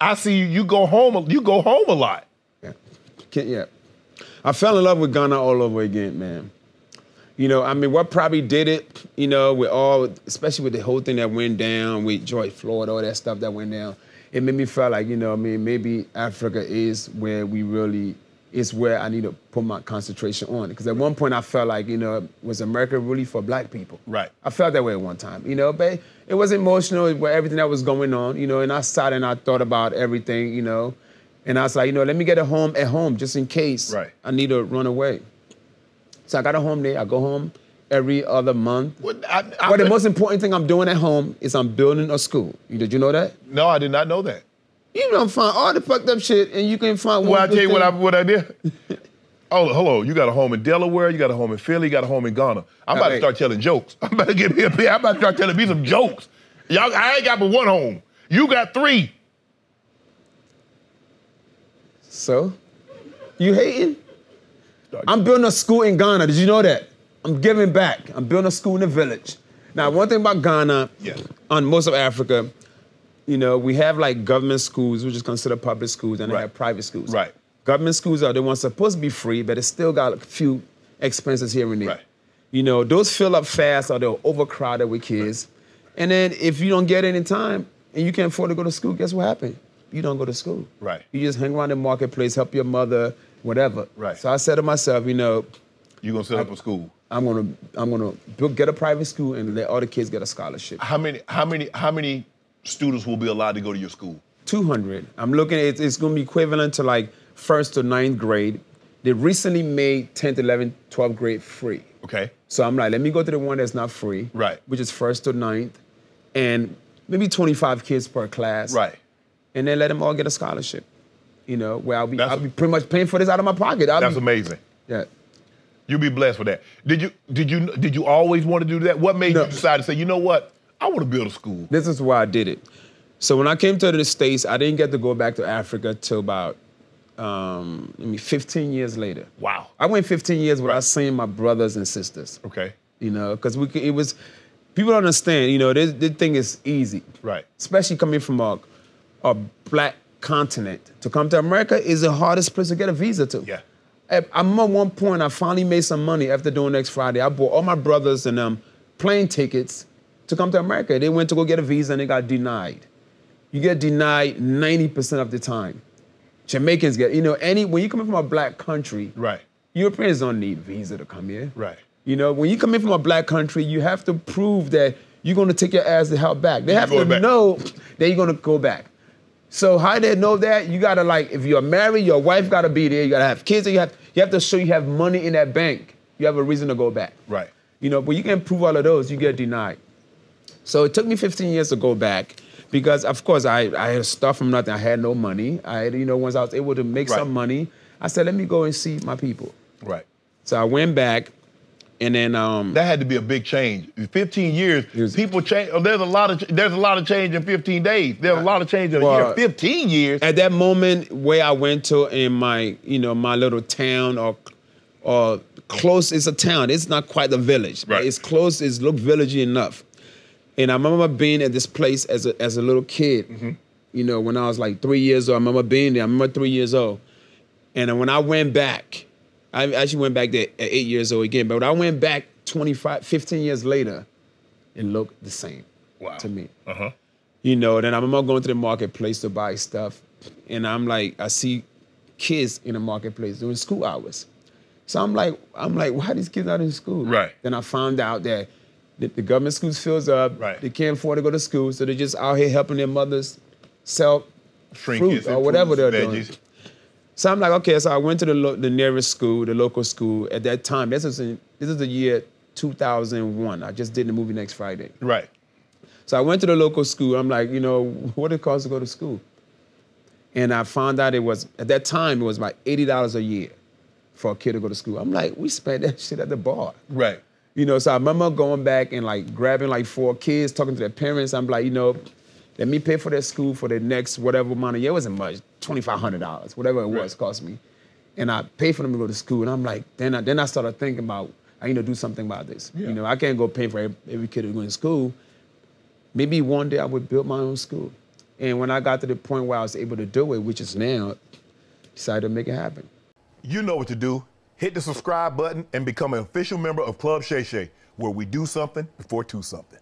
I see you, you go home a lot. Yeah. I fell in love with Ghana all over again, man. You know, I mean, what probably did it, you know, with all, especially with the whole thing that went down with George Floyd, all that stuff that went down, it made me feel like, you know, I mean, maybe Africa is where we really, it's where I need to put my concentration on. Because at one point I felt like, you know, was America really for black people? Right. I felt that way at one time, you know, but it was emotional, it was everything that was going on, you know, and I sat and I thought about everything, you know, and I was like, you know, let me get a home at home just in case I need to run away. So I got a home there. I go home every other month. Well, the most important thing I'm doing at home is I'm building a school. Did you know that? No, I did not know that. You don't find all the fucked up shit, and you can find one. Well, I tell you what I did. Oh, hello, you got a home in Delaware, you got a home in Philly, you got a home in Ghana. I'm about to start telling jokes. I'm about to start telling me some jokes. Y'all, I ain't got but one home. You got three. So? You hating? I'm building a school in Ghana. Did you know that? I'm giving back. I'm building a school in the village. Now, one thing about Ghana, on most of Africa, you know, we have like government schools, which is considered public schools, and they have private schools. Right. Government schools are the ones supposed to be free, but it's still got a few expenses here and there. Right. You know, those fill up fast or they're overcrowded with kids. And then if you don't get any time and you can't afford to go to school, guess what happened? You don't go to school. Right. You just hang around the marketplace, help your mother, whatever. Right. So I said to myself, you know, you're gonna set up a school. I'm gonna get a private school and let all the kids get a scholarship. How many students will be allowed to go to your school? 200. I'm looking at it's going to be equivalent to like 1st to 9th grade. They recently made 10th, 11th, 12th grade free. Okay. So I'm like, let me go to the one that's not free, which is 1st to 9th, and maybe 25 kids per class. Right. And then let them all get a scholarship, you know, where I'll be pretty much paying for this out of my pocket. That's amazing. Yeah. You'll be blessed for that. Did you always want to do that? What made you decide to say, you know what? I want to build a school. This is why I did it. So when I came to the States, I didn't get to go back to Africa till about 15 years later. Wow. I went 15 years without seeing my brothers and sisters. Okay. You know, because people don't understand, you know, this thing is easy. Right. Especially coming from a black continent. To come to America is the hardest place to get a visa to. Yeah. I remember at one point, I finally made some money after doing Next Friday. I bought all my brothers and plane tickets to come to America. They went to go get a visa and they got denied. You get denied 90% of the time. Jamaicans get, you know, when you come in from a black country, Europeans don't need visa to come here. Right. You know, when you come in from a black country, you have to prove that you're gonna take your ass the hell back. They have to know that you're gonna go back. So how they know that? You gotta like, if you're married, your wife gotta be there, you gotta have kids, and you have to show you have money in that bank. You have a reason to go back. Right. You know, but you can prove all of those, you get denied. So it took me 15 years to go back because, of course, I had stuff from nothing. I had no money. You know, once I was able to make some money, I said, let me go and see my people. Right. So I went back, and then that had to be a big change. 15 years, people change. Oh, there's a lot of change in 15 days. There's a lot of change in a year. 15 years. At that moment, where I went to in my, you know, my little town or close, it's a town. It's not quite a village. Right. It's close. It's look villagey enough. And I remember being at this place as a little kid, you know, when I was like 3 years old. I remember being there. I remember 3 years old. And when I went back, I actually went back there at 8 years old again. But when I went back 15 years later, it looked the same to me. You know, then I remember going to the marketplace to buy stuff. And I'm like, I see kids in the marketplace during school hours. So I'm like, why are these kids out in school? Right. Then I found out that the government schools fills up. Right. They can't afford to go to school, so they're just out here helping their mothers sell fruit or whatever they're doing. So I'm like, okay, so I went to the nearest school, the local school at that time. This is the year 2001. I just did the movie Next Friday. Right. So I went to the local school. I'm like, you know, what it costs to go to school? And I found out at that time it was about $80 a year for a kid to go to school. I'm like, we spent that shit at the bar. Right. You know, so I remember going back and like grabbing like 4 kids, talking to their parents. I'm like, you know, let me pay for their school for the next whatever amount of year. It wasn't much, $2,500, whatever it was, cost me. And I paid for them to go to school. And I'm like, then I started thinking about, I need to do something about this. Yeah. You know, I can't go pay for every kid who's going to school. Maybe one day I would build my own school. And when I got to the point where I was able to do it, which is now, decided to make it happen. You know what to do. Hit the subscribe button and become an official member of Club Shay Shay, where we do something before two something.